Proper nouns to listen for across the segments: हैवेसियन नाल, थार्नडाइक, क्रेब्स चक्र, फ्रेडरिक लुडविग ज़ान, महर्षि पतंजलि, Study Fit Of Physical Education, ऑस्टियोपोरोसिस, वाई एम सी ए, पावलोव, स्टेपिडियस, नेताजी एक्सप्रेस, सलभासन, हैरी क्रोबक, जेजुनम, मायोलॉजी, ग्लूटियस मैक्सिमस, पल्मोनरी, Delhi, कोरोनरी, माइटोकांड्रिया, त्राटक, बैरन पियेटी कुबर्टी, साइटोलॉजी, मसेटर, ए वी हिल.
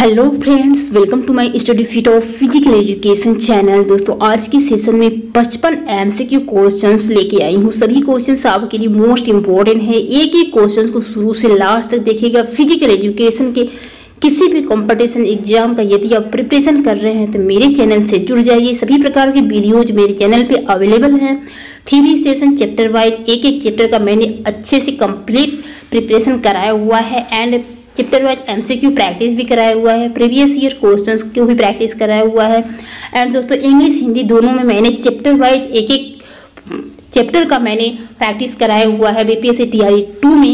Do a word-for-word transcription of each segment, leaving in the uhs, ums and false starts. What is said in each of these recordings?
Hello friends, welcome to my study fit of physical education channel. दोस्तों, आज के session में पचपन एमसीक्यू क्वेश्चंस लेके आई हूँ। सभी क्वेश्चंस आपके लिए मोस्ट इम्पोर्टेंट है। एक एक क्वेश्चंस को शुरू से लास्ट तक देखिएगा। फिजिकल एजुकेशन के किसी भी कंपटीशन एग्जाम का यदि आप प्रिपरेशन कर रहे हैं तो मेरे चैनल से जुड़ जाइए। सभी प्रकार के वीडियोज मेरे चैनल पे अवेलेबल हैं। थ्योरी सेशन चैप्टर वाइज एक एक चैप्टर का मैंने अच्छे से कंप्लीट प्रिपरेशन कराया हुआ है and chapter wise MCQ practice भी कराया हुआ है। प्रीवियस ईयर क्वेश्चंस को भी प्रैक्टिस कराया हुआ है। एंड दोस्तों, इंग्लिश हिंदी दोनों में मैंने चैप्टर वाइज एक एक चैप्टर का मैंने प्रैक्टिस कराया हुआ है बीपीएससी तैयारी टू में।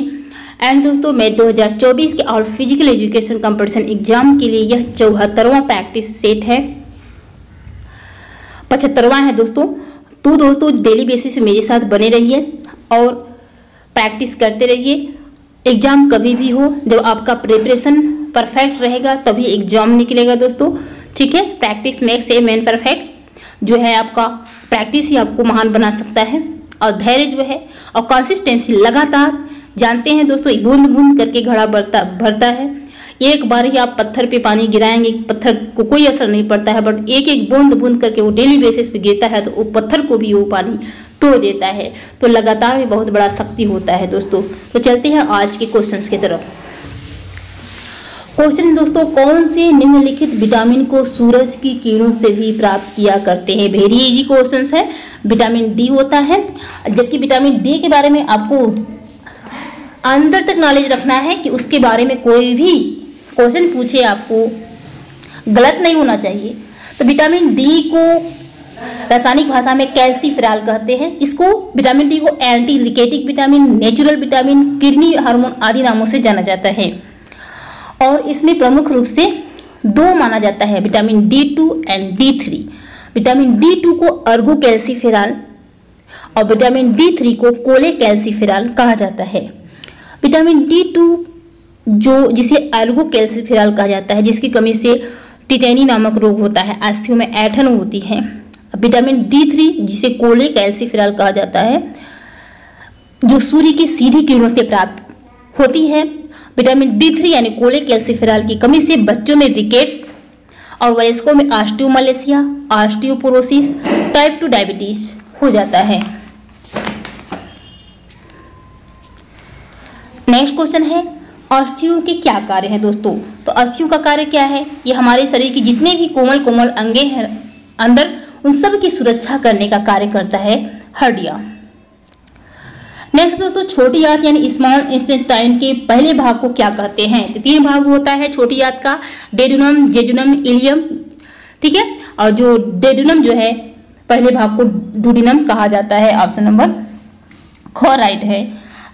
एंड दोस्तों, मैं दो हज़ार चौबीस के और फिजिकल एजुकेशन कंपटीशन एग्जाम के लिए यह चौहत्तरवां प्रैक्टिस सेट है, पचहत्तरवां है दोस्तों। तो दोस्तों, डेली बेसिस मेरे साथ बने रहिए और प्रैक्टिस करते रहिए। एग्ज़ाम कभी भी हो, जब आपका प्रिपरेशन परफेक्ट रहेगा तभी एग्ज़ाम निकलेगा दोस्तों, ठीक है। Practice makes a man perfect, जो है आपका प्रैक्टिस ही आपको महान बना सकता है। और धैर्य जो है और कंसिस्टेंसी, लगातार, जानते हैं दोस्तों, बूंद बूंद करके घड़ा भरता भरता है। एक बार ही आप पत्थर पे पानी गिराएंगे, पत्थर को कोई असर नहीं पड़ता है, बट एक एक बूंद बूंद करके वो डेली बेसिस पे गिरता है तो वो पत्थर को भी वो पानी तोड़ देता है। तो लगातार में बहुत बड़ा शक्ति होता है दोस्तों। तो चलते हैं आज के क्वेश्चंस की तरफ। क्वेश्चन दोस्तों, कौन से निम्नलिखित विटामिन को सूरज की किरणों से भी प्राप्त किया करते हैं? वेरी इजी क्वेश्चन है। विटामिन डी होता है, जबकि विटामिन डी के बारे में आपको अंदर तक नॉलेज रखना है कि उसके बारे में कोई भी क्वेश्चन पूछे आपको गलत नहीं होना चाहिए। तो विटामिन डी को रासायनिक भाषा में कैल्सीफेरॉल कहते हैं। इसको विटामिन डी को anti लिकेटिक vitamin, natural vitamin, kidney hormone आदि नामों से जाना जाता है। और इसमें प्रमुख रूप से दो माना जाता है, vitamin D two and D three. Vitamin D two को अर्गो कैल्सीफेरॉल और विटामिन डी थ्री को कोले कैल्सीफेरॉल कहा जाता है। विटामिन डी टू जो जिसे एल्गो कैल्सीफेरॉल कहा जाता है, जिसकी कमी से टिटेनी नामक रोग होता है, अस्थियों में ऐंठन होती है। विटामिन डी थ्री जिसे कोले कैल्सीफेरॉल कहा जाता है, जो सूर्य की सीधी किरणों से प्राप्त होती है। विटामिन डी थ्री यानी कोले कैल्सीफेरॉल की कमी से बच्चों में रिकेट्स और वयस्कों में osteomalacia, ऑस्टियोपोरोसिस, type two diabetes हो जाता है। नेक्स्ट क्वेश्चन है, अस्थियों के क्या कार्य हैं दोस्तों? तो अस्थियों का कार्य क्या है? ये हमारे शरीर की जितने भी कोमल कोमल अंगे हैं अंदर, उन सब की सुरक्षा करने का कार्य करता है हड्डियां। नेक्स्ट दोस्तों, छोटी आंत यानी स्मॉल इंटेस्टाइन के पहले भाग को क्या कहते हैं? तो तीन भाग होता है छोटी आंत का, डेडुनम, जेजुनम, इलियम, ठीक है। और जो डेडुनम जो है पहले भाग को डूडिनम कहा जाता है। ऑप्शन नंबर ख राइट है।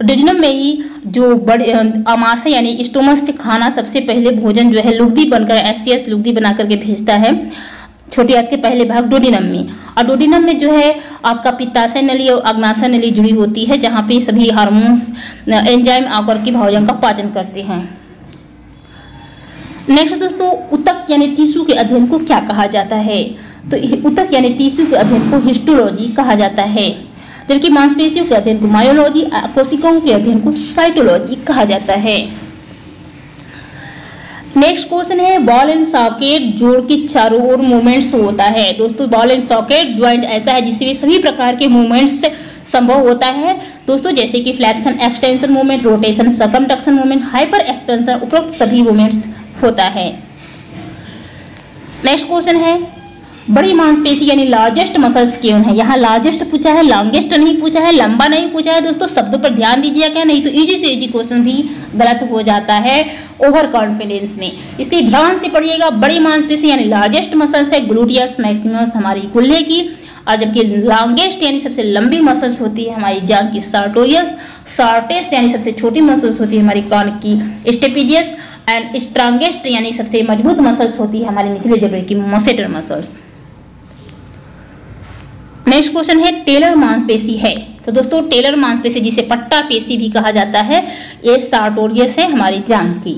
डेडुनम में ही जो बड़े अमाशय यानी स्टोमस से खाना सबसे पहले भोजन जो है लुगदी बनकर, एसियस लुगदी बना करके भेजता है छोटी आंत के पहले भाग डोडिनम में। और डोडिनम में जो है आपका पित्ताशय नली और अग्नाशय नली जुड़ी होती है, जहाँ पे सभी हार्मोन्स, एंजाइम आकर के भोजन का पाचन करते हैं। नेक्स्ट दोस्तों, ऊतक यानी टिश्यू के अध्ययन को क्या कहा जाता है? तो ऊतक यानी टिश्यू के अध्ययन को हिस्टोलॉजी कहा जाता है, जबकि मांसपेशियों के अध्ययन को मायोलॉजी, कोशिकाओं के अध्ययन को साइटोलॉजी कहा जाता है। नेक्स्ट क्वेश्चन है, बॉल एंड सॉकेट जोड़ के चारों ओर मूवमेंट्स होता है। दोस्तों, बॉल एंड सॉकेट ज्वाइंट ऐसा है जिसमें सभी प्रकार के मूवमेंट्स संभव होता है दोस्तों, जैसे कि flexion, extension movement, rotation, circumduction movement, hyper extension, उपरोक्त सभी मूवमेंट्स होता है। नेक्स्ट क्वेश्चन है, बड़ी मांसपेशी यानी लार्जेस्ट मसल्स कौन है? यहाँ लार्जेस्ट पूछा है, लॉन्गेस्ट नहीं पूछा है, लंबा नहीं पूछा है दोस्तों। शब्दों पर ध्यान दीजिएगा, क्या नहीं तो इजी से इजी क्वेश्चन भी गलत हो जाता है ओवर कॉन्फिडेंस में, इसलिए ध्यान से पढ़िएगा। बड़ी मांसपेशी यानी लार्जेस्ट मसल्स है ग्लूटियस मैक्सिमस हमारी कुल्ले की, और जबकि लॉन्गेस्ट यानी सबसे लंबी मसल्स होती है हमारी जांघ की सार्टोरियस, शॉर्टेस्ट यानी सबसे छोटी मसल्स होती है हमारी कान की स्टेपिडियस, एंड स्ट्रांगेस्ट यानी सबसे मजबूत मसल्स होती है हमारे निचले जबड़े की मसेटर मसल्स। नेक्स्ट क्वेश्चन है, टेलर मांसपेशी है। तो दोस्तों, टेलर मांसपेशी जिसे पट्टा पेशी भी कहा जाता है, ये सार्टोरियस है हमारी जांघ की।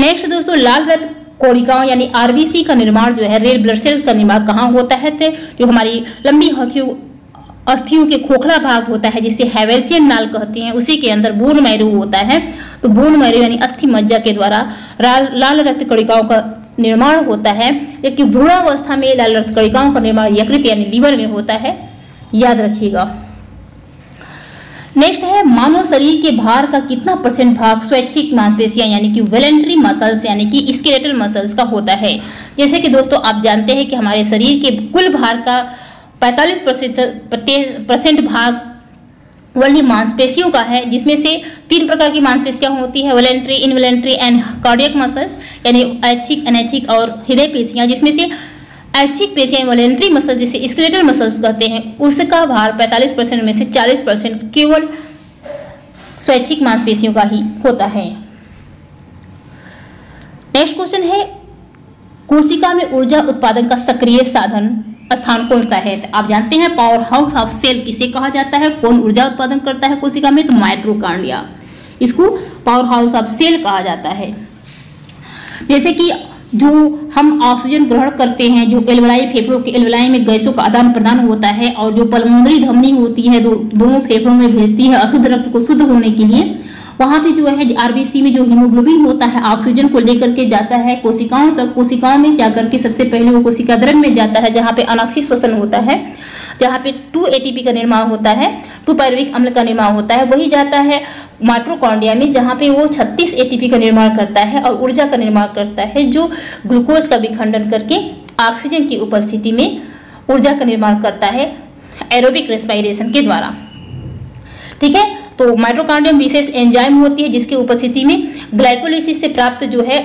नेक्स्ट दोस्तों, लाल रक्त कोशिकाओं यानी आरबीसी का निर्माण जो है, रेड ब्लड सेल्स का निर्माण कहाँ होता है? थे जो हमारी लंबी हथियों अस्थियों के खोखला भाग होता है, जिसे हैवेसियन नाल कहते हैं, उसी के अंदर बोन मैरो होता है। तो भ्रूणमयी यानी अस्थि मज्जा के द्वारा लाल रक्त कणिकाओं का निर्माण होता है, जबकि भ्रूणावस्था में लाल रक्त कणिकाओं का निर्माण यकृत यानी लीवर में होता है, याद रखिएगा। नेक्स्ट है मानव शरीर के भार का कितना परसेंट भाग स्वैच्छिक मांसपेशियां यानी कि वॉलेंटरी मसल्स यानी कि स्केलेटल मसल्स का होता है। जैसे कि दोस्तों आप जानते हैं कि हमारे शरीर के कुल भार का पैंतालीस परसेंट भाग वॉल्टी मांसपेशियों का है, जिसमें से तीन प्रकार की मांसपेशियां होती है, voluntary, involuntary and cardiac muscles यानी ऐच्छिक, अनैच्छिक और हृदय पेशियाँ, जिसमें से ऐच्छिक पेशियाँ वॉलेंट्री मसल जिसे स्केलेटल मसल्स कहते हैं उसका भार पैंतालीस परसेंट में से चालीस परसेंट केवल स्वैच्छिक मांसपेशियों का ही होता है। नेक्स्ट क्वेश्चन है कोशिका में ऊर्जा उत्पादन का सक्रिय साधन स्थान कौन सा है। आप जानते हैं पावर हाउस ऑफ सेल किसे कहा जाता है, कौन ऊर्जा उत्पादन करता है कोशिका में, तो माइटोकांड्रिया, इसको पावर हाउस ऑफ सेल कहा जाता है। जैसे कि जो हम ऑक्सीजन ग्रहण करते हैं, जो एल्वलाई, फेफड़ों के एल्वलाई में गैसों का आदान प्रदान होता है, और जो पल्मोनरी धमनी होती है दो, दोनों फेफड़ों में भेजती है अशुद्ध रक्त को शुद्ध होने के लिए। वहाँ पे जो है आरबीसी में जो हीमोग्लोबिन होता है ऑक्सीजन को लेकर के जाता है कोशिकाओं तक, कोशिकाओं में जाकर के सबसे पहले वो कोशिका द्रव्य में जाता है जहाँ पे अनाक्षी श्वसन होता है, जहाँ पे टू एटीपी का निर्माण होता है, टू पायरुविक अम्ल का निर्माण होता है, वही जाता है माइटोकॉन्ड्रिया में जहाँ पे वो छत्तीस एटीपी का निर्माण करता है और ऊर्जा का निर्माण करता है, जो ग्लूकोज का विखंडन करके ऑक्सीजन की उपस्थिति में ऊर्जा का निर्माण करता है एरोबिक रेस्पायरेशन के द्वारा। ठीक है, तो माइटोकांड्रिया में विशेष एंजाइम होती है जिसके उपस्थिति में ग्लाइकोलाइसिस से प्राप्त जो है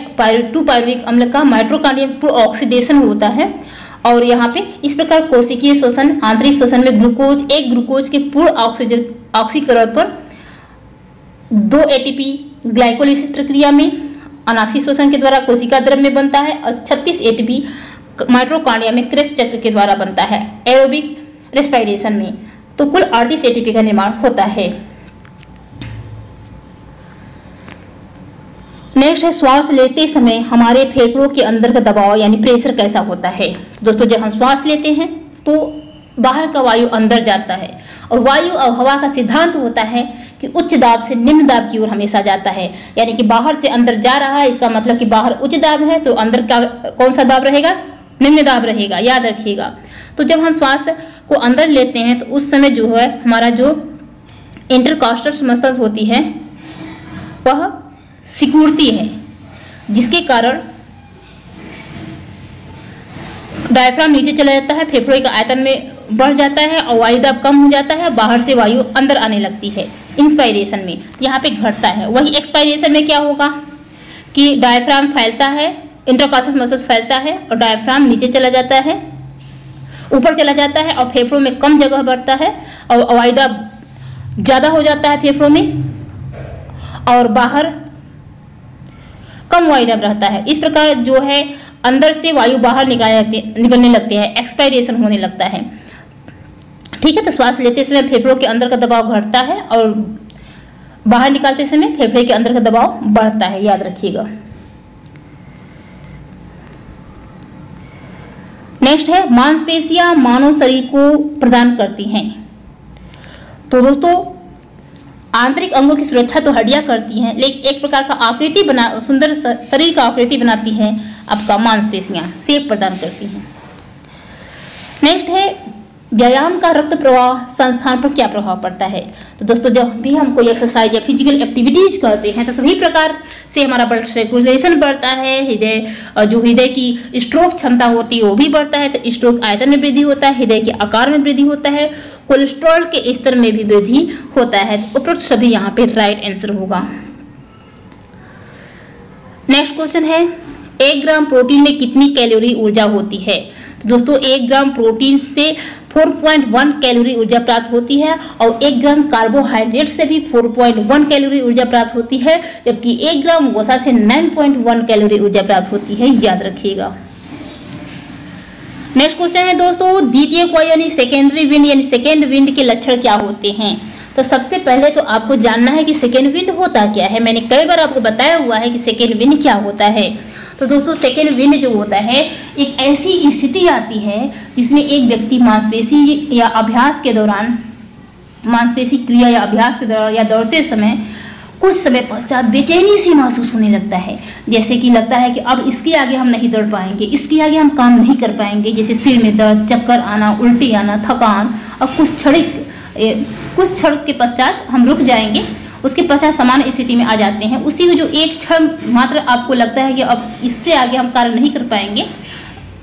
टू पायरुविक अम्ल का माइटोकांड्रिया में प्रोऑक्सीडेशन होता है, और यहाँ पे इस प्रकार कोशिकीय श्वसन, आंतरिक श्वसन में ग्लूकोज, एक ग्लूकोज के पूर्ण ऑक्सीजन ऑक्सीकरण पर दो एटीपी ग्लाइकोलाइसिस प्रक्रिया में अनाक्षी श्वसन के द्वारा कोशिका द्रव्य में बनता है, और छत्तीस एटीपी माइटोकांड्रिया में क्रेब्स चक्र के द्वारा बनता है एरोबिक रेस्पिरेशन में, तो कुल अड़तीस एटीपी का निर्माण होता है। नेक्स्ट है श्वास लेते समय हमारे फेफड़ों के अंदर का दबाव यानी प्रेशर कैसा होता है। दोस्तों जब हम श्वास लेते हैं तो बाहर का वायु अंदर जाता है, और वायु और हवा का सिद्धांत होता है कि उच्च दाब से निम्न दाब की ओर हमेशा जाता है, यानी कि बाहर से अंदर जा रहा है, इसका मतलब कि बाहर उच्च दाब है तो अंदर का कौन सा दाब रहेगा, निम्न दाब रहेगा, याद रखिएगा। तो जब हम श्वास को अंदर लेते हैं तो उस समय जो है हमारा जो इंटरकॉस्टल मसल्स होती है वह सिकुड़ती है, जिसके कारण डायफ्राम नीचे चला जाता है, फेफड़े का आयतन में बढ़ जाता है और वायु दाब कम हो जाता है, बाहर से वायु अंदर आने लगती है इंस्पायरेशन में, यहाँ पे घटता है। वही एक्सपायरेशन में क्या होगा कि डायफ्राम फैलता है, इंटरकॉस्टल मसल्स फैलता है और डायफ्राम नीचे चला जाता है, ऊपर चला जाता है और फेफड़ों में कम जगह बढ़ता है, और वायु दाब ज़्यादा हो जाता है फेफड़ों में और बाहर कम वायु दाब रहता है। इस प्रकार जो है अंदर से वायु बाहर निकलने लगती है, एक्सपायरेशन होने लगता है। ठीक है, तो श्वास लेते समय फेफड़ों के अंदर का दबाव घटता है और बाहर निकालते समय फेफड़े के अंदर का दबाव बढ़ता है, याद रखिएगा। नेक्स्ट है मांसपेशियां मानव शरीर को प्रदान करती हैं। तो दोस्तों आंतरिक अंगों की सुरक्षा तो हड्डियां करती हैं, लेकिन एक प्रकार का आकृति बना, सुंदर शरीर का आकृति बनाती हैं आपका मांसपेशियां, शेप प्रदान करती हैं। नेक्स्ट है व्यायाम का रक्त प्रवाह संस्थान पर क्या प्रभाव पड़ता है। तो दोस्तों जब भी हम कोई एक्सरसाइज या फिजिकल एक्टिविटीज करते हैं तो सभी प्रकार से हमारा ब्लड सर्कुलेशन बढ़ता है, हृदय और जो हृदय की स्ट्रोक क्षमता होती है वो भी बढ़ता है, तो स्ट्रोक आयतन में वृद्धि होता है, हृदय के आकार में वृद्धि होता है, कोलेस्ट्रॉल के स्तर में भी वृद्धि होता है। उपरोक्त सभी यहाँ पे राइट आंसर होगा। नेक्स्ट क्वेश्चन है एक ग्राम प्रोटीन में कितनी कैलोरी ऊर्जा होती है। तो दोस्तों एक ग्राम प्रोटीन से चार पॉइंट एक कैलोरी ऊर्जा प्राप्त होती है, और एक ग्राम कार्बोहाइड्रेट से भी चार पॉइंट एक कैलोरी ऊर्जा प्राप्त होती है, जबकि एक ग्राम वसा से नौ पॉइंट एक कैलोरी ऊर्जा प्राप्त होती है, याद रखिएगा। नेक्स्ट क्वेश्चन है दोस्तों द्वितीय कॉइल यानी सेकेंडरी विंड यानी सेकेंड विंड के लक्षण क्या होते हैं। तो सबसे पहले तो आपको जानना है कि सेकेंड विंड होता क्या है। मैंने कई बार आपको बताया हुआ है कि सेकेंड विंड क्या होता है। तो दोस्तों सेकेंड विंड जो होता है एक ऐसी स्थिति आती है जिसमें एक व्यक्ति मांसपेशी या अभ्यास के दौरान मांसपेशी क्रिया या अभ्यास के दौरान या दौड़ते समय कुछ समय पश्चात बेचैनी सी महसूस होने लगता है, जैसे कि लगता है कि अब इसके आगे हम नहीं दौड़ पाएंगे, इसके आगे हम काम नहीं कर पाएंगे। जैसे सिर में दर्द, चक्कर आना, उल्टी आना, थकान और कुछ क्षणिक कुछ क्षण के पश्चात हम रुक जाएंगे, उसके पश्चात सामान्य स्थिति में आ जाते हैं। उसी में जो एक क्षण मात्र आपको लगता है कि अब इससे आगे हम कार्य नहीं कर पाएंगे,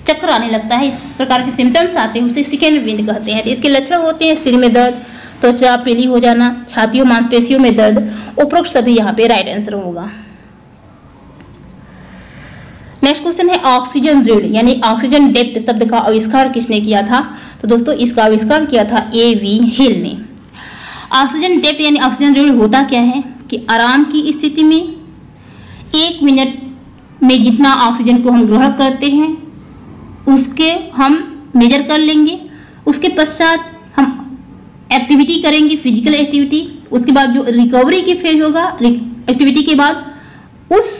चक्कर आने लगता है, इस प्रकार के सिम्टम्स आते हैं, उसे सेकेंड विंड कहते हैं। तो इसके लक्षण होते हैं सिर में दर्द, त्वचा पीली हो जाना, छाती और मांसपेशियों में दर्द। उपरोक्त सभी यहाँ पे राइट आंसर होगा। नेक्स्ट क्वेश्चन है ऑक्सीजन ऋण यानी ऑक्सीजन डेप्ट शब्द का आविष्कार किसने किया था? तो दोस्तों इसका आविष्कार किया था ए वी हिल ने। ऑक्सीजन डेप्ट यानी ऑक्सीजन ऋण होता क्या है कि आराम की स्थिति में एक मिनट में जितना ऑक्सीजन को हम ग्रहण करते हैं उसके हम मेजर कर लेंगे, उसके पश्चात हम एक्टिविटी करेंगे, फिजिकल एक्टिविटी, उसके बाद जो रिकवरी की फेज होगा, एक्टिविटी के बाद उस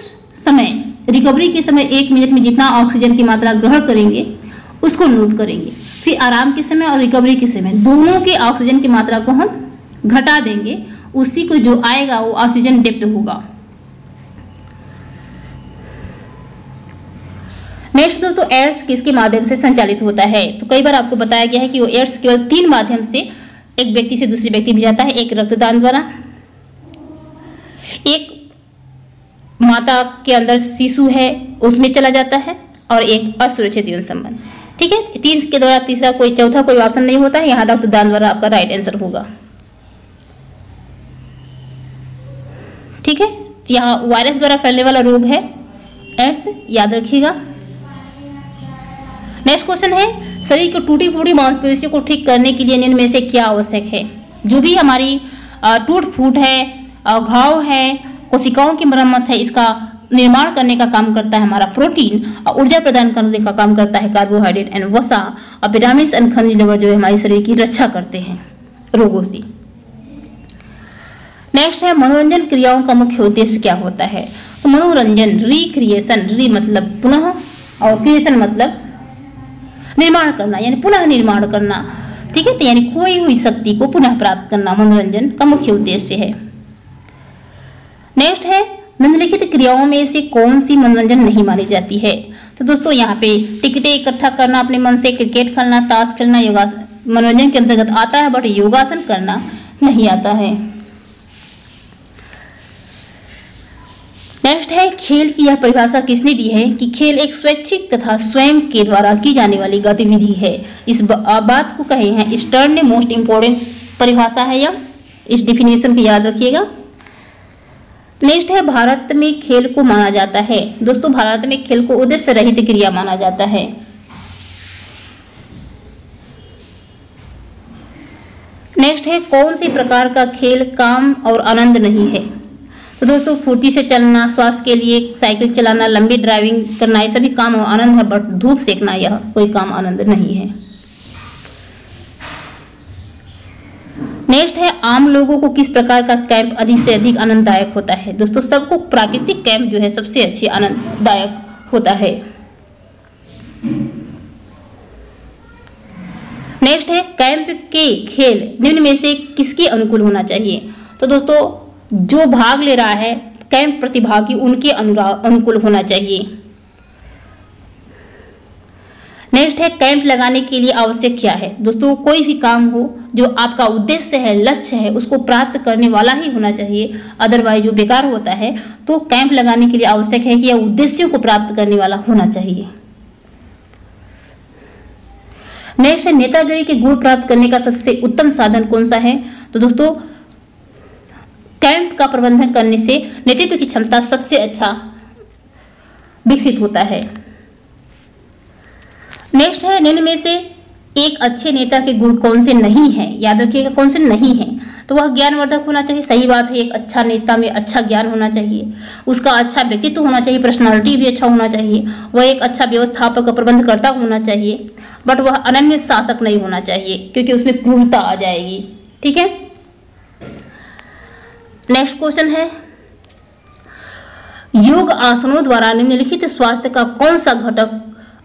समय रिकवरी के समय एक मिनट में जितना ऑक्सीजन की मात्रा ग्रहण करेंगे उसको नोट करेंगे। फिर आराम के समय और रिकवरी के समय दोनों के ऑक्सीजन की मात्रा को हम घटा देंगे, उसी को जो आएगा वो ऑक्सीजन डेप्ट होगा। नेक्स्ट दोस्तों एड्स किसके माध्यम से संचालित होता है? तो कई बार आपको बताया गया है कि वो एड्स केवल तीन माध्यम से एक व्यक्ति से दूसरे व्यक्ति में जाता है, एक रक्तदान द्वारा, एक माता के अंदर शिशु है उसमें चला जाता है, और एक असुरक्षित यौन संबंध। ठीक है, तीन के द्वारा तीसरा कोई चौथा कोई ऑप्शन नहीं होता है, यहाँ रक्तदान द्वारा आपका राइट आंसर होगा। ठीक है, यहाँ वायरस द्वारा फैलने वाला रोग है एड्स, याद रखिएगा। नेक्स्ट क्वेश्चन है शरीर को टूटी फूटी मांसपेशियों को ठीक करने के लिए निम्न में से क्या आवश्यक है? जो भी हमारी टूट फूट है, घाव है, कोशिकाओं की मरम्मत है, इसका निर्माण करने का काम करता है हमारा प्रोटीन, और ऊर्जा प्रदान करने का काम करता है कार्बोहाइड्रेट एंड वसा, और विटामिन एंड खनिज लवण जो है हमारे शरीर की रक्षा करते हैं रोगों से। नेक्स्ट है मनोरंजन क्रियाओं का मुख्य उद्देश्य क्या होता है? तो मनोरंजन, रिक्रिएशन, री मतलब पुनः और क्रिएशन मतलब निर्माण करना, यानी पुनः निर्माण करना। ठीक है, तो यानी खोई हुई शक्ति को पुनः प्राप्त करना मनोरंजन का मुख्य उद्देश्य है। नेक्स्ट है निम्नलिखित क्रियाओं में से कौन सी मनोरंजन नहीं मानी जाती है? तो दोस्तों यहाँ पे टिकटें इकट्ठा करना अपने मन से, क्रिकेट खेलना, ताश खेलना योगासन मनोरंजन के अंतर्गत आता है, बट योगासन करना नहीं आता है। नेक्स्ट है खेल की यह परिभाषा किसने दी है कि खेल एक स्वैच्छिक तथा स्वयं के द्वारा की जाने वाली गतिविधि है। इस बात को कहे हैं स्टर्न ने, मोस्ट इम्पोर्टेंट परिभाषा है यह, इस डिफिनेशन को याद रखिएगा। नेक्स्ट है भारत में खेल को माना जाता है, दोस्तों भारत में खेल को उद्देश्य रहित क्रिया माना जाता है। नेक्स्ट है कौन से प्रकार का खेल काम और आनंद नहीं है? तो दोस्तों फुर्ती से चलना, स्वास्थ्य के लिए साइकिल चलाना, लंबी ड्राइविंग करना, ये सभी काम आनंद है, बट धूप सेकना यह कोई काम आनंद नहीं है। नेक्स्ट है आम लोगों को किस प्रकार का कैंप अधिक से अधिक आनंददायक होता है? दोस्तों सबको प्राकृतिक कैंप जो है सबसे अच्छे आनंददायक होता है। नेक्स्ट है कैंप के खेल निम्न में से किसके अनुकूल होना चाहिए? तो दोस्तों जो भाग ले रहा है कैंप प्रतिभागी उनके अनुकूल होना चाहिए। नेक्स्ट है कैंप लगाने के लिए आवश्यक क्या है? दोस्तों कोई भी काम हो जो आपका उद्देश्य है, लक्ष्य है, उसको प्राप्त करने वाला ही होना चाहिए, अदरवाइज जो बेकार होता है। तो कैंप लगाने के लिए आवश्यक है कि यह उद्देश्यों को प्राप्त करने वाला होना चाहिए। नेक्स्ट है नेतागिरी के गुण प्राप्त करने का सबसे उत्तम साधन कौन सा है? तो दोस्तों कैंप का प्रबंधन करने से नेतृत्व की क्षमता सबसे अच्छा विकसित होता है। नेक्स्ट है निम्न में से एक अच्छे नेता के गुण कौन से नहीं है? याद रखिएगा कौन से नहीं है, तो वह ज्ञानवर्धक होना चाहिए। सही बात है, एक अच्छा नेता में अच्छा ज्ञान होना चाहिए, उसका अच्छा व्यक्तित्व होना चाहिए, पर्सनालिटी भी अच्छा होना चाहिए, वह एक अच्छा व्यवस्थापक प्रबंधकर्ता होना चाहिए, बट वह अनन्य शासक नहीं होना चाहिए क्योंकि उसमें क्रूरता आ जाएगी। ठीक है, नेक्स्ट क्वेश्चन है योग आसनों द्वारा निम्नलिखित स्वास्थ्य का कौन सा घटक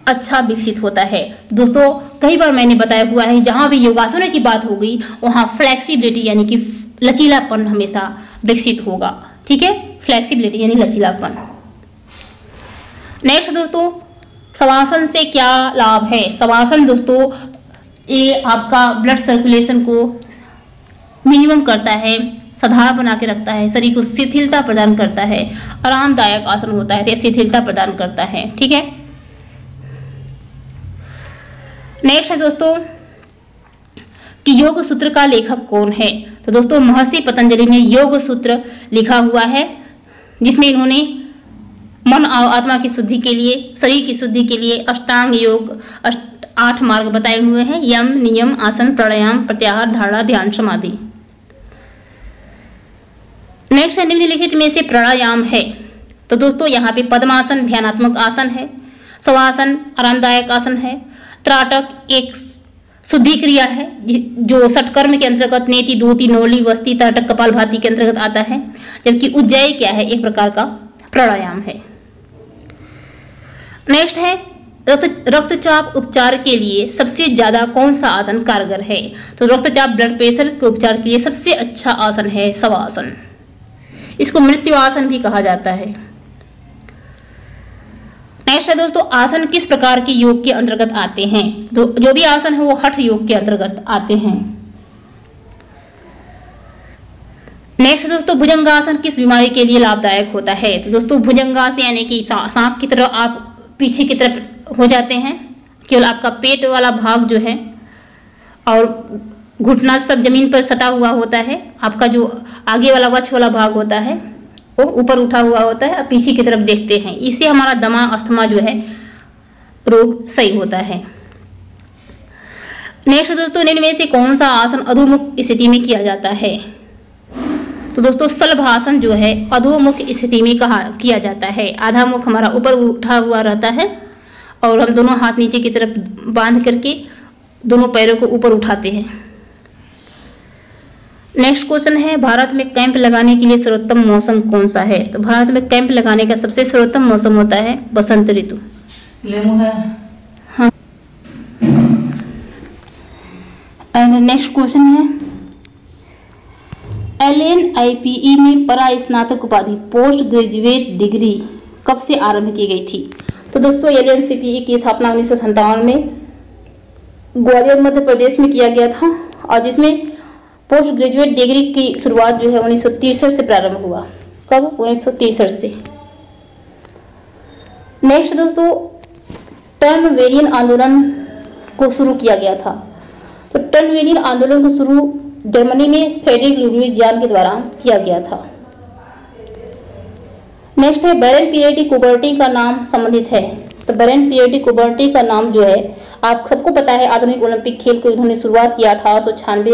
अच्छा विकसित होता है? दोस्तों कई बार मैंने बताया हुआ है, जहां भी योगासनों की बात होगी वहां फ्लेक्सिबिलिटी यानी कि लचीलापन हमेशा विकसित होगा। ठीक है, फ्लेक्सिबिलिटी यानी लचीलापन। नेक्स्ट दोस्तों, शवासन से क्या लाभ है? शवासन दोस्तों ये आपका ब्लड सर्कुलेशन को मिनिमम करता है, साधारण बना के रखता है, शरीर को शिथिलता प्रदान करता है, आरामदायक आसन होता है, शिथिलता प्रदान करता है। ठीक है, नेक्स्ट है दोस्तों कि योग सूत्र का लेखक कौन है? तो दोस्तों महर्षि पतंजलि ने योग सूत्र लिखा हुआ है, जिसमें इन्होंने मन और आत्मा की शुद्धि के लिए, शरीर की शुद्धि के लिए अष्टांग योग आठ मार्ग बताए हुए हैं, यम, नियम, आसन, प्राणायाम, प्रत्याहार, धारणा, ध्यान, समाधि। नेक्स्ट है निम्नलिखित में से प्राणायाम है, तो दोस्तों यहाँ पे पद्मासन ध्यानात्मक आसन है, शवासन आरामदायक आसन है, त्राटक एक शुद्धि क्रिया है जो षटकर्म के अंतर्गत नेति, दोति, नोली, वस्ती, त्राटक कपालभाति के अंतर्गत आता है, जबकि उज्जय क्या है, एक प्रकार का प्राणायाम है। नेक्स्ट है रक्त रक्तचाप उपचार के लिए सबसे ज़्यादा कौन सा आसन कारगर है? तो रक्तचाप ब्लड प्रेशर के उपचार के लिए सबसे अच्छा आसन है शवासन, इसको मृत्यु आसन भी कहा जाता है। नेक्स्ट है दोस्तों, आसन किस प्रकार के योग के अंतर्गत आते हैं? तो जो भी आसन है वो हठ योग के अंतर्गत आते हैं। नेक्स्ट दोस्तों, भुजंगासन किस बीमारी के लिए लाभदायक होता है? तो दोस्तों भुजंगासन यानी कि सांप की तरह आप पीछे की तरफ हो जाते हैं, केवल आपका पेट वाला भाग जो है और घुटना सब जमीन पर सटा हुआ होता है, आपका जो आगे वाला वक्ष वाला भाग होता है वो ऊपर उठा हुआ होता है और पीछे की तरफ देखते हैं, इससे हमारा दमा अस्थमा जो है रोग सही होता है। नेक्स्ट दोस्तों, इनमें से कौन सा आसन अधोमुख स्थिति में किया जाता है? तो दोस्तों सलभासन जो है अधोमुख स्थिति में कहा किया जाता है, आधा मुख हमारा ऊपर उठा हुआ रहता है और हम दोनों हाथ नीचे की तरफ बांध करके दोनों पैरों को ऊपर उठाते हैं। नेक्स्ट क्वेश्चन है, भारत में कैंप लगाने के लिए सर्वोत्तम मौसम कौन सा है? तो भारत में कैंप लगाने का सबसे सर्वोत्तम मौसम होता है बसंत ऋतु। हाँ, एंड नेक्स्ट क्वेश्चन है, L N I P E में परा स्नातक उपाधि पोस्ट ग्रेजुएट डिग्री कब से आरंभ की गई थी? तो दोस्तों L N C P E की स्थापना उन्नीस सौ सत्तावन में ग्वालियर मध्य प्रदेश में किया गया था, और जिसमें पोस्ट ग्रेजुएट डिग्री की शुरुआत जो है उन्नीस सौ तिरसठ से प्रारंभ हुआ। कब? उन्नीस सौ तिरसठ से। नेक्स्ट दोस्तों, टर्नवेरियन आंदोलन को शुरू किया गया था, तो टर्नवेरियन आंदोलन को शुरू जर्मनी में फ्रेडरिक लुडविग ज़ान के द्वारा किया गया था। नेक्स्ट है, बैरन पियेटी कुबर्टी का नाम संबंधित है, तो बैरन पियेटी कुबर्टी का नाम जो है आप सबको पता है, आधुनिक ओलंपिक खेल को इन्होंने शुरुआत किया अठारह सौ छियानवे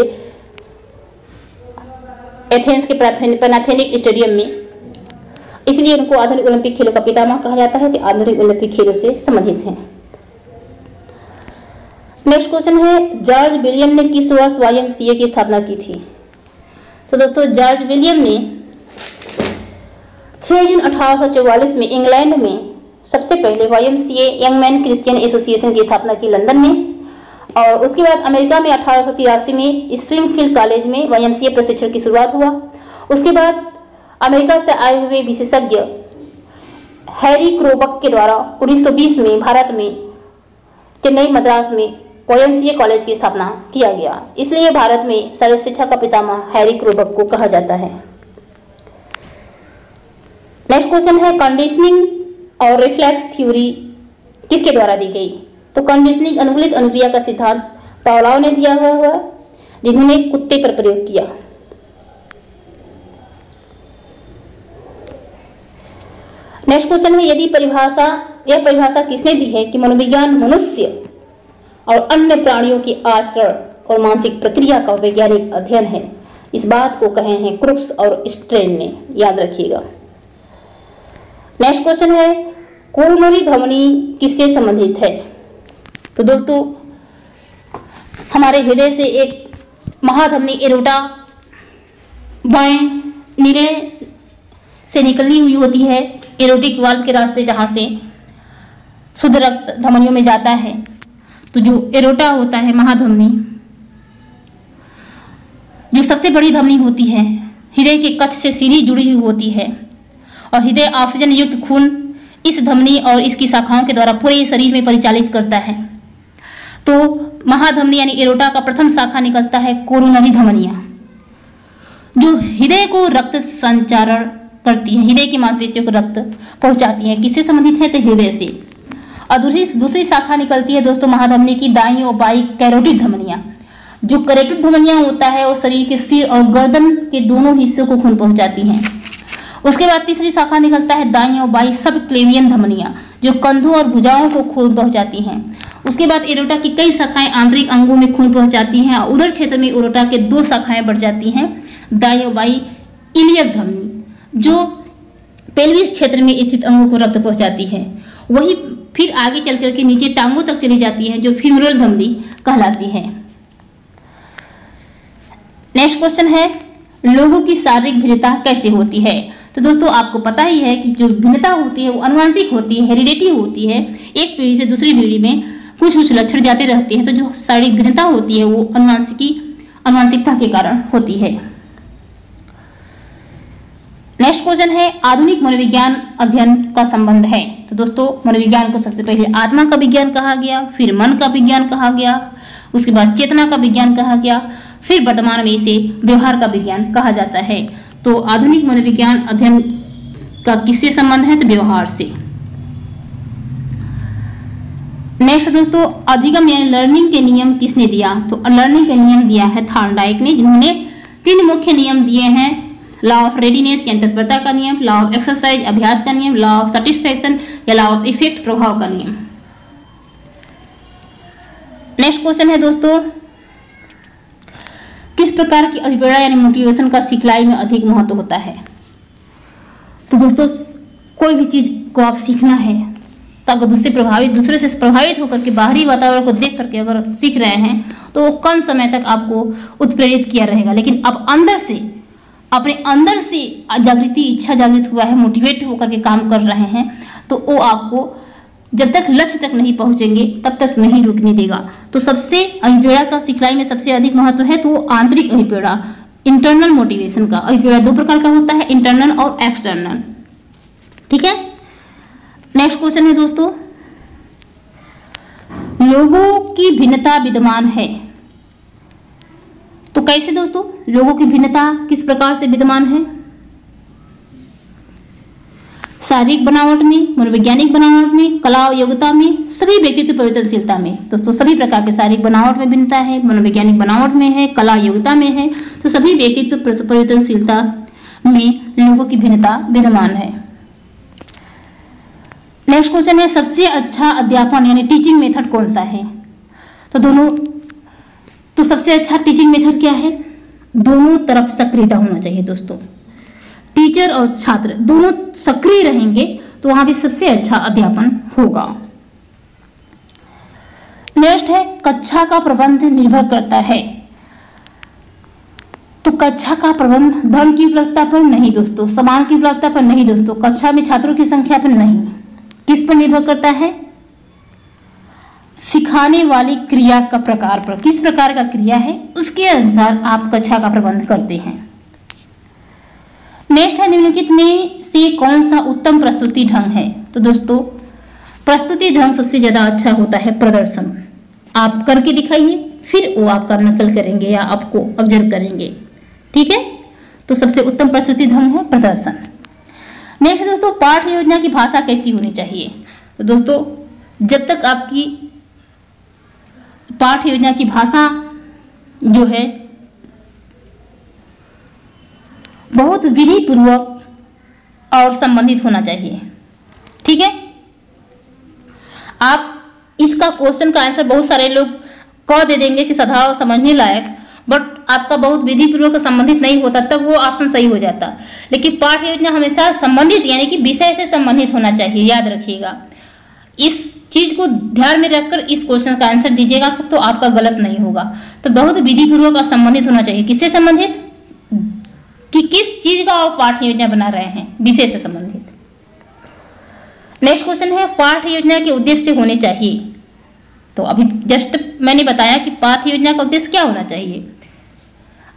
एथेंस के पैनाथेनिक स्टेडियम में, इसलिए उनको आधुनिक ओलंपिक खेलों का पितामह कहा जाता है, तो आधुनिक ओलंपिक खेलों से संबंधित हैं। नेक्स्ट क्वेश्चन है, जॉर्ज विलियम ने किस वर्ष वाई एम सी ए की स्थापना की थी? तो दोस्तों जॉर्ज विलियम ने छह जून अठारह सौ चौवालीस में इंग्लैंड में सबसे पहले वाई एम सी ए young man Christian association की स्थापना की लंदन में, और उसके बाद अमेरिका में अठारह सौ तिरासी में स्प्रिंगफील्ड कॉलेज में वाईएमसीए प्रशिक्षण की शुरुआत हुआ। उसके बाद अमेरिका से आए हुए विशेषज्ञ हैरी क्रोबक के द्वारा उन्नीस सौ बीस में भारत में चेन्नई मद्रास में वाईएमसीए कॉलेज की स्थापना किया गया, इसलिए भारत में सर्वशिक्षा का पितामह हैरी क्रोबक को कहा जाता है। नेक्स्ट क्वेश्चन है, कंडीशनिंग और रिफ्लेक्स थ्योरी किसके द्वारा दी गई? तो कंडीशनिंग अनुकूलित अनुक्रिया का सिद्धांत पावलोव ने दिया हुआ, जिन्होंने कुत्ते पर प्रयोग किया। नेक्स्ट क्वेश्चन है, यदि परिभाषा यह परिभाषा किसने दी है कि मनोविज्ञान मनुष्य और अन्य प्राणियों के आचरण और मानसिक प्रक्रिया का वैज्ञानिक अध्ययन है? इस बात को कहे हैं क्रुक्स और स्ट्रेन ने, याद रखिएगा। नेक्स्ट क्वेश्चन है, कोरोनरी धमनी किससे संबंधित है? तो दोस्तों हमारे हृदय से एक महाधमनी एरोटा बाएं नीले से निकली हुई होती है, एरोटिक वाल्व के रास्ते जहाँ से शुद्ध रक्त धमनियों में जाता है, तो जो एरोटा होता है महाधमनी जो सबसे बड़ी धमनी होती है, हृदय के कक्ष से सीधी जुड़ी हुई होती है और हृदय ऑक्सीजन युक्त खून इस धमनी और इसकी शाखाओं के द्वारा पूरे शरीर में परिचालित करता है। तो महाधमनी यानी एरोटा का प्रथम शाखा निकलता है कोरोनरी धमनियां, जो हृदय को रक्त संचारण करती है, हृदय की मांसपेशियों को रक्त पहुंचाती है। किससे संबंधित है? तो हृदय से। और दूसरी दूसरी शाखा निकलती है दोस्तों महाधमनी की दाईं और बाईं कैरोटिड धमनियां। जो कैरोटिड धमनियां होता है वो शरीर के सिर और गर्दन के दोनों हिस्सों को खून पहुंचाती हैं। उसके बाद तीसरी शाखा निकलता है दाईं और बाईं सबक्लेवियन धमनियां, जो कंधों और भुजाओं को खून पहुंचाती हैं। उसके बाद एरोटा की कई शाखाएं आंतरिक अंगों में खून पहुंचाती हैं और उधर क्षेत्र में एरोटा के दो शाखाएं बढ़ जाती हैं, दाईं और बाईं इलियक धमनी, जो पेल्विस क्षेत्र में स्थित अंगों को रक्त पहुंचाती है। वही फिर आगे चल करके नीचे टांगों तक चली जाती है, जो फीमोरल धमनी कहलाती है। नेक्स्ट क्वेश्चन है, लोगों की शारीरिक भिन्नता कैसे होती है? तो दोस्तों आपको पता ही है कि जो भिन्नता होती है वो अनुवांशिक होती है, हेरिडिटी होती है। एक पीढ़ी से दूसरी पीढ़ी में कुछ कुछ लक्षण जाते रहते हैं, तो जो शारीरिक भिन्नता होती है वो अनुवांशिकी अनुवांशिकता के कारण होती है। नेक्स्ट क्वेश्चन है, आधुनिक मनोविज्ञान अध्ययन का संबंध है। तो दोस्तों मनोविज्ञान को सबसे पहले आत्मा का विज्ञान कहा गया, फिर मन का विज्ञान कहा गया, उसके बाद चेतना का विज्ञान कहा गया, फिर वर्तमान में इसे व्यवहार का विज्ञान कहा जाता है। तो आधुनिक मनोविज्ञान अध्ययन का किससे संबंध है? तो व्यवहार से। नेक्स्ट दोस्तों, अधिगम यानी लर्निंग के नियम किसने दिया? तो लर्निंग के नियम दिया है थार्नडाइक ने, जिन्होंने तीन मुख्य नियम दिए हैं, लॉ ऑफ रेडीनेस यानी तत्परता का नियम, लॉ ऑफ एक्सरसाइज अभ्यास का नियम, लॉ ऑफ सेटिस्फैक्शन या लॉ ऑफ इफेक्ट प्रभाव का नियम। नेक्स्ट क्वेश्चन है दोस्तों, किस प्रकार की अभिप्रेरणा यानी मोटिवेशन का सिखलाई में अधिक महत्व होता है? तो दोस्तों कोई भी चीज को आप सीखना है तो अगर दूसरे प्रभावित दूसरे से प्रभावित होकर के बाहरी वातावरण को देख करके अगर सीख रहे हैं तो वो कम समय तक आपको उत्प्रेरित किया रहेगा, लेकिन आप अंदर से अपने अंदर से जागृति इच्छा जागृत हुआ है, मोटिवेट होकर के काम कर रहे हैं, तो वो आपको जब तक लक्ष्य तक नहीं पहुंचेंगे तब तक नहीं रुकने देगा। तो सबसे अभिप्रेरणा का सिखलाई में सबसे अधिक महत्व है, तो वो आंतरिक अभिप्रेरणा इंटरनल मोटिवेशन का। अभिप्रेरणा दो प्रकार का होता है, इंटरनल और एक्सटर्नल, ठीक है। नेक्स्ट क्वेश्चन है दोस्तों, लोगों की भिन्नता विद्यमान है। तो कैसे दोस्तों लोगों की भिन्नता किस प्रकार से विद्यमान है? शारीरिक बनावट में, मनोवैज्ञानिक बनावट में, कला और योग्यता में, सभी व्यक्तित्व परिवर्तनशीलता में। दोस्तों सभी प्रकार के शारीरिक बनावट में भिन्नता है, मनोवैज्ञानिक बनावट में है, कला योग्यता में है, तो सभी व्यक्तित्व परिवर्तनशीलता में लोगों की भिन्नता विद्यमान है। नेक्स्ट क्वेश्चन है, सबसे अच्छा अध्यापन यानी टीचिंग मेथड कौन सा है? तो दोनों तो सबसे अच्छा टीचिंग मेथड क्या है? दोनों तरफ सक्रियता होना चाहिए दोस्तों, टीचर और छात्र दोनों सक्रिय रहेंगे तो वहां भी सबसे अच्छा अध्यापन होगा। नेक्स्ट है, कक्षा का प्रबंध निर्भर करता है। तो कक्षा का प्रबंध धन की उपलब्धता पर नहीं दोस्तों, सामान की उपलब्धता पर नहीं दोस्तों, कक्षा में छात्रों की संख्या पर नहीं, किस पर निर्भर करता है? सिखाने वाली क्रिया का प्रकार पर, किस प्रकार का क्रिया है उसके अनुसार आप कक्षा का प्रबंध करते हैं। नेक्स्ट है, निम्नलिखित में से कौन सा उत्तम प्रस्तुति ढंग है? तो दोस्तों प्रस्तुति ढंग सबसे ज्यादा अच्छा होता है प्रदर्शन। आप करके दिखाइए फिर वो आपका नकल करेंगे या आपको ऑब्जर्व करेंगे, ठीक है। तो सबसे उत्तम प्रस्तुति ढंग है प्रदर्शन। नेक्स्ट दोस्तों, पाठ योजना की भाषा कैसी होनी चाहिए? तो दोस्तों जब तक आपकी पाठ योजना की भाषा जो है बहुत विधि पूर्वक और संबंधित होना चाहिए, ठीक है। आप इसका क्वेश्चन का आंसर बहुत सारे लोग कह दे देंगे कि साधारण और समझने लायक, बट आपका बहुत विधि पूर्वक संबंधित नहीं होता, तब वो ऑप्शन सही हो जाता। लेकिन पाठ योजना हमेशा संबंधित यानी कि विषय से संबंधित होना चाहिए, याद रखिएगा। इस चीज को ध्यान में रखकर इस क्वेश्चन का आंसर दीजिएगा तो आपका गलत नहीं होगा। तो बहुत विधि पूर्वक और संबंधित होना चाहिए। किससे संबंधित? कि किस चीज का आप पाठ योजना बना रहे हैं, विषय से संबंधित। नेक्स्ट क्वेश्चन है, पाठ योजना के उद्देश्य होने चाहिए। तो अभी जस्ट मैंने बताया कि पाठ योजना का उद्देश्य क्या होना चाहिए,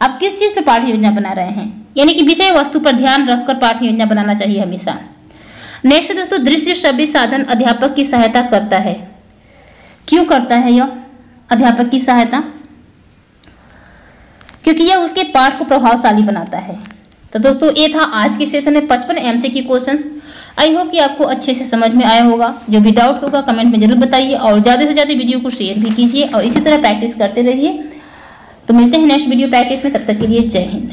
आप किस चीज पर पाठ योजना बना रहे हैं। यानी कि विषय वस्तु पर ध्यान रखकर पाठ्य योजना बनाना चाहिए हमेशा। नेक्स्ट दोस्तों, दृश्य श्रव्य साधन अध्यापक की सहायता करता है। क्यों करता है यह अध्यापक की सहायता? क्योंकि यह उसके पाठ को प्रभावशाली बनाता है। तो दोस्तों ये था आज के सेशन में पचपन एमसीक्यू क्वेश्चंस। आई होप कि आपको अच्छे से समझ में आया होगा। जो भी डाउट होगा कमेंट में जरूर बताइए और ज़्यादा से ज़्यादा वीडियो को शेयर भी कीजिए और इसी तरह प्रैक्टिस करते रहिए। तो मिलते हैं नेक्स्ट वीडियो प्रैक्टिस में, तब तक के लिए जय हिंद।